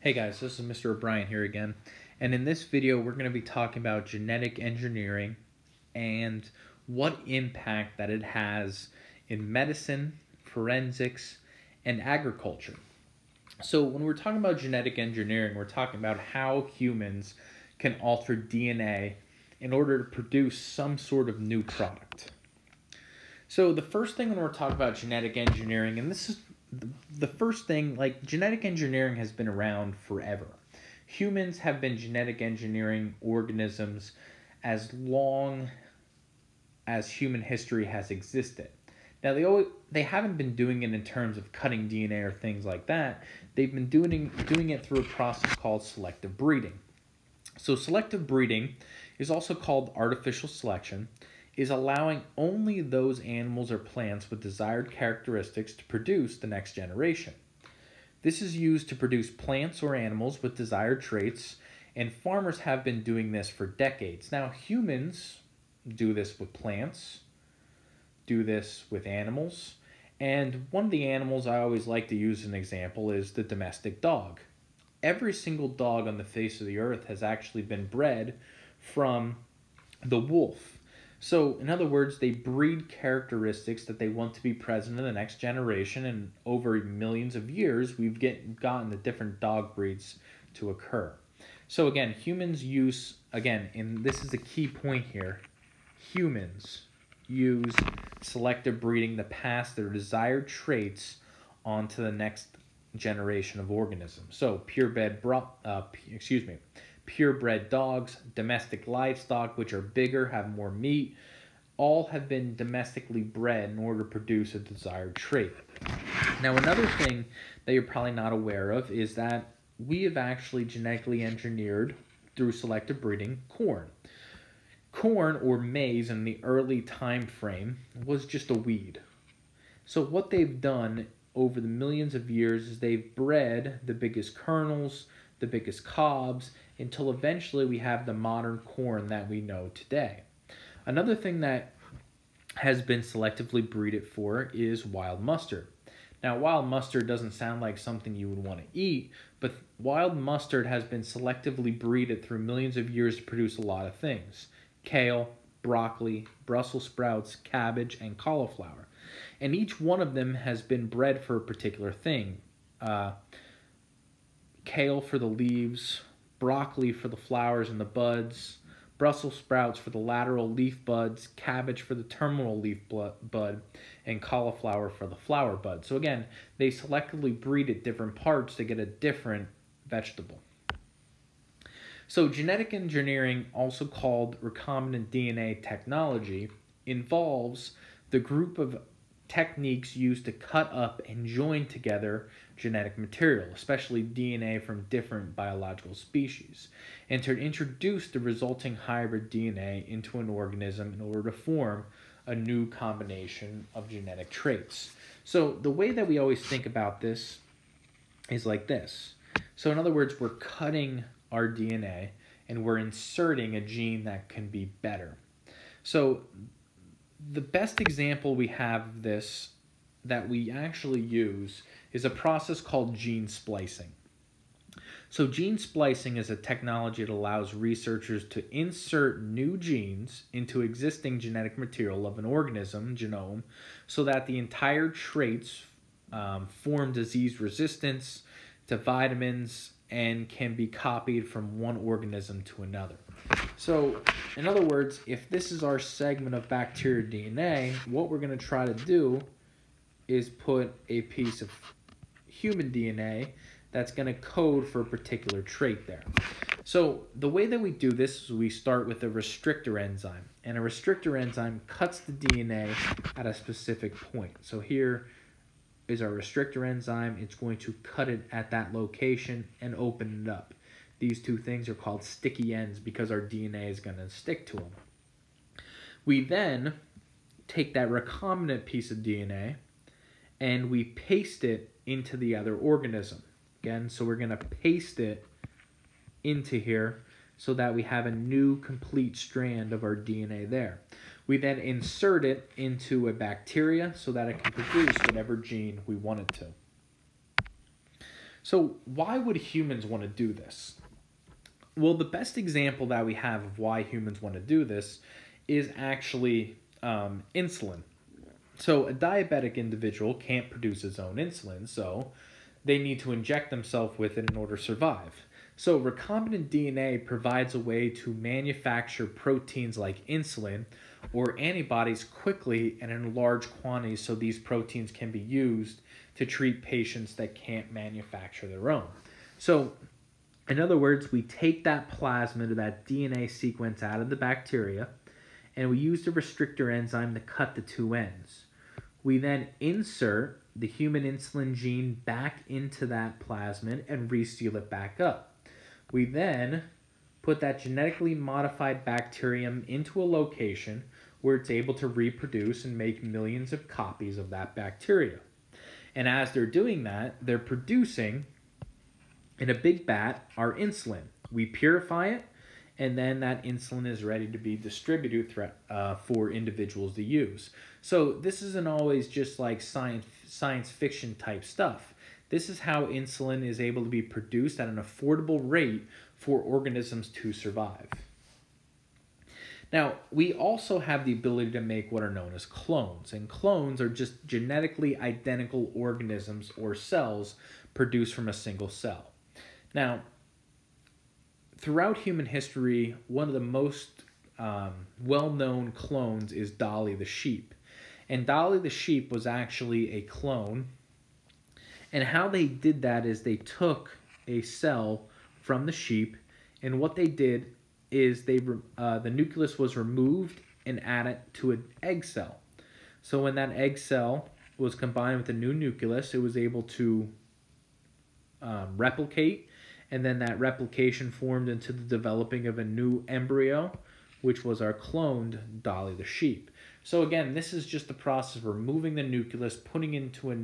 Hey guys, this is Mr. O'Brien here again, and in this video we're going to be talking about genetic engineering and what impact that it has in medicine, forensics, and agriculture. So when we're talking about genetic engineering, we're talking about how humans can alter DNA in order to produce some sort of new product. So the first thing when we're talking about genetic engineering, and this is the first thing, like, genetic engineering has been around forever. Humans have been genetic engineering organisms as long as human history has existed. Now, they haven't been doing it in terms of cutting DNA or things like that. They've been doing it through a process called selective breeding. So selective breeding is also called artificial selection, is allowing only those animals or plants with desired characteristics to produce the next generation. This is used to produce plants or animals with desired traits, and farmers have been doing this for decades. Now, humans do this with plants, do this with animals, and one of the animals I always like to use as an example is the domestic dog. Every single dog on the face of the earth has actually been bred from the wolf. So, in other words, they breed characteristics that they want to be present in the next generation, and over millions of years, we've gotten the different dog breeds to occur. So, again, humans use, and this is the key point here, humans use selective breeding to pass their desired traits onto the next generation of organisms. So, purebred dogs, domestic livestock, which are bigger, have more meat, all have been domestically bred in order to produce a desired trait. Now, another thing that you're probably not aware of is that we have actually genetically engineered, through selective breeding, corn. Corn, or maize, in the early time frame was just a weed. So what they've done over the millions of years is they've bred the biggest kernels, the biggest cobs, until eventually we have the modern corn that we know today. Another thing that has been selectively breeded for is wild mustard. Now, wild mustard doesn't sound like something you would want to eat, but wild mustard has been selectively breeded through millions of years to produce a lot of things: kale, broccoli, Brussels sprouts, cabbage, and cauliflower. And each one of them has been bred for a particular thing. Kale for the leaves, broccoli for the flowers and the buds, Brussels sprouts for the lateral leaf buds, cabbage for the terminal leaf bud, and cauliflower for the flower bud. So again, they selectively breed at different parts to get a different vegetable. So genetic engineering, also called recombinant DNA technology, involves the group of techniques used to cut up and join together genetic material, especially DNA from different biological species, and to introduce the resulting hybrid DNA into an organism in order to form a new combination of genetic traits. So the way that we always think about this is like this. So in other words, we're cutting our DNA and we're inserting a gene that can be better. So the best example we have of this that we actually use is a process called gene splicing. So gene splicing is a technology that allows researchers to insert new genes into existing genetic material of an organism, genome, so that the entire traits form disease resistance to vitamins and can be copied from one organism to another. So, in other words, if this is our segment of bacterial DNA, what we're going to try to do is put a piece of human DNA that's going to code for a particular trait there. So, the way that we do this is we start with a restrictor enzyme, and a restrictor enzyme cuts the DNA at a specific point. So here is our restrictor enzyme. It's going to cut it at that location and open it up. These two things are called sticky ends because our DNA is going to stick to them. We then take that recombinant piece of DNA and we paste it into the other organism. Again, so we're going to paste it into here so that we have a new complete strand of our DNA there. We then insert it into a bacteria so that it can produce whatever gene we want it to. So why would humans want to do this? Well, the best example that we have of why humans want to do this is actually insulin. So a diabetic individual can't produce his own insulin, so they need to inject themselves with it in order to survive. So recombinant DNA provides a way to manufacture proteins like insulin or antibodies quickly and in large quantities, so these proteins can be used to treat patients that can't manufacture their own. So in other words, we take that plasmid or that DNA sequence out of the bacteria, and we use the restrictor enzyme to cut the two ends. We then insert the human insulin gene back into that plasmid and reseal it back up. We then put that genetically modified bacterium into a location where it's able to reproduce and make millions of copies of that bacteria. And as they're doing that, they're producing, in a big vat, our insulin. We purify it, and then that insulin is ready to be distributed for individuals to use. So this isn't always just like science fiction type stuff. This is how insulin is able to be produced at an affordable rate for organisms to survive. Now, we also have the ability to make what are known as clones, and clones are just genetically identical organisms or cells produced from a single cell. Now, throughout human history, one of the most well-known clones is Dolly the sheep. And Dolly the sheep was actually a clone. And how they did that is they took a cell from the sheep, and what they did is they the nucleus was removed and added to an egg cell. So when that egg cell was combined with the new nucleus, it was able to replicate, and then that replication formed into the developing of a new embryo, which was our cloned Dolly the sheep. So again, this is just the process of removing the nucleus, putting into a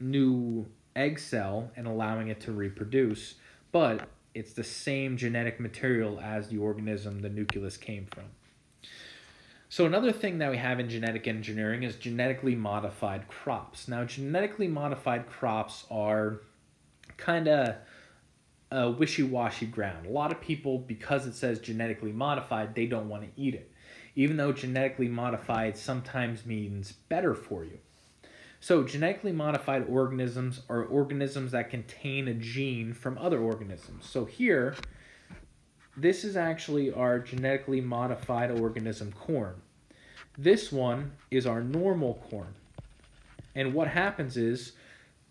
new egg cell, and allowing it to reproduce, but it's the same genetic material as the organism the nucleus came from. So another thing that we have in genetic engineering is genetically modified crops. Now, genetically modified crops are kind of a wishy-washy ground. A lot of people, because it says genetically modified, they don't want to eat it, even though genetically modified sometimes means better for you. So genetically modified organisms are organisms that contain a gene from other organisms. So here, this is actually our genetically modified organism corn. This one is our normal corn. And what happens is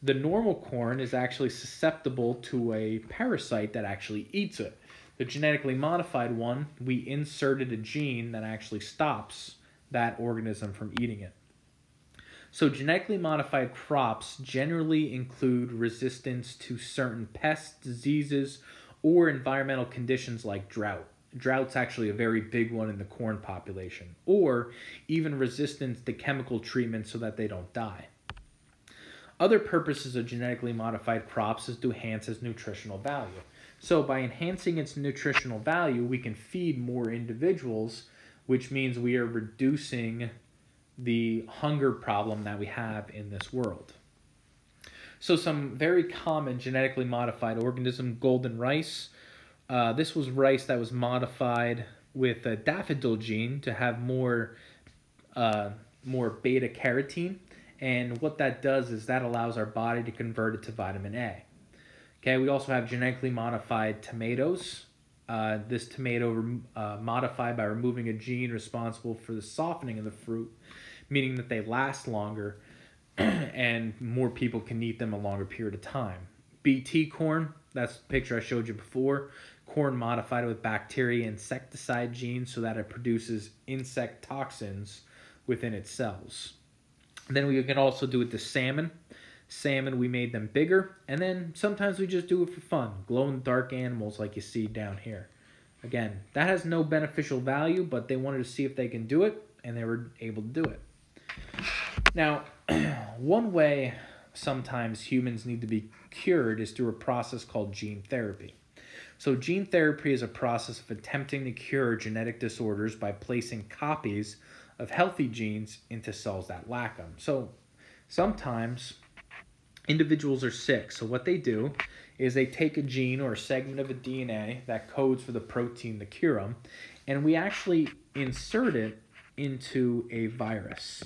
the normal corn is actually susceptible to a parasite that actually eats it. The genetically modified one, we inserted a gene that actually stops that organism from eating it. So genetically modified crops generally include resistance to certain pests, diseases, or environmental conditions like drought. Drought's actually a very big one in the corn population, or even resistance to chemical treatment so that they don't die. Other purposes of genetically modified crops is to enhance its nutritional value. So by enhancing its nutritional value, we can feed more individuals, which means we are reducing the hunger problem that we have in this world. So some very common genetically modified organism, golden rice. This was rice that was modified with a daffodil gene to have more beta carotene. And what that does is that allows our body to convert it to vitamin A. Okay, we also have genetically modified tomatoes. This tomato modified by removing a gene responsible for the softening of the fruit, meaning that they last longer and more people can eat them a longer period of time. BT corn, that's the picture I showed you before. Corn modified with bacteria insecticide genes so that it produces insect toxins within its cells. And then we can also do it to salmon. Salmon, we made them bigger, and then sometimes we just do it for fun. Glow in the dark animals like you see down here. Again, that has no beneficial value, but they wanted to see if they can do it, and they were able to do it. Now, one way sometimes humans need to be cured is through a process called gene therapy. So gene therapy is a process of attempting to cure genetic disorders by placing copies of healthy genes into cells that lack them. So sometimes individuals are sick. So what they do is they take a gene or a segment of a DNA that codes for the protein to cure them, and we actually insert it into a virus.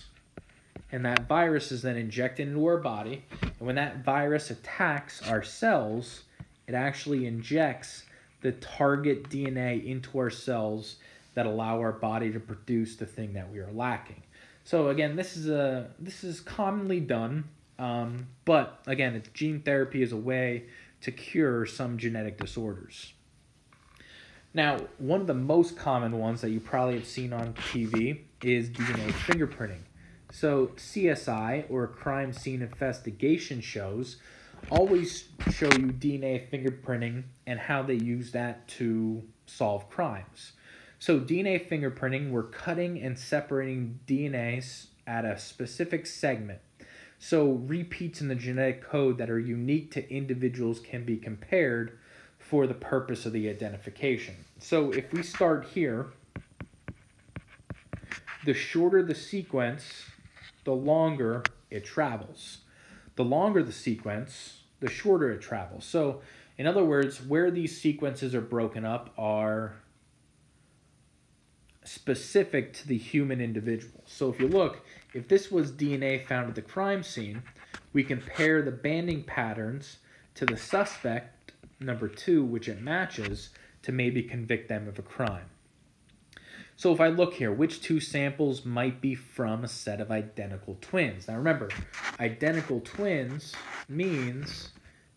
And that virus is then injected into our body. And when that virus attacks our cells, it actually injects the target DNA into our cells that allow our body to produce the thing that we are lacking. So again, this is commonly done, but again, it's gene therapy is a way to cure some genetic disorders. Now, one of the most common ones that you probably have seen on TV is DNA fingerprinting. So CSI, or Crime Scene Investigation shows, always show you DNA fingerprinting and how they use that to solve crimes. So DNA fingerprinting, we're cutting and separating DNAs at a specific segment, so repeats in the genetic code that are unique to individuals can be compared for the purpose of the identification. So if we start here, the shorter the sequence, the longer it travels. The longer the sequence, the shorter it travels. So in other words, where these sequences are broken up are specific to the human individual. So if you look, if this was DNA found at the crime scene, we compare the banding patterns to the suspect, number 2, which it matches, to maybe convict them of a crime. So if I look here, which two samples might be from a set of identical twins? Now remember, identical twins means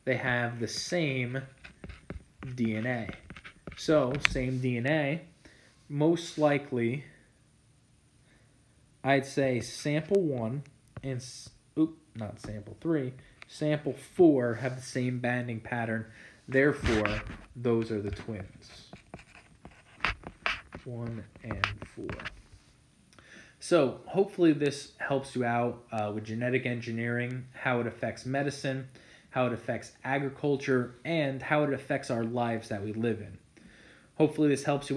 they have the same DNA. So same DNA, most likely, I'd say sample 1 and, not sample 3, sample 4 have the same banding pattern. Therefore, those are the twins. 1 and 4. So hopefully this helps you out with genetic engineering, how it affects medicine, how it affects agriculture, and how it affects our lives that we live in. Hopefully this helps you out.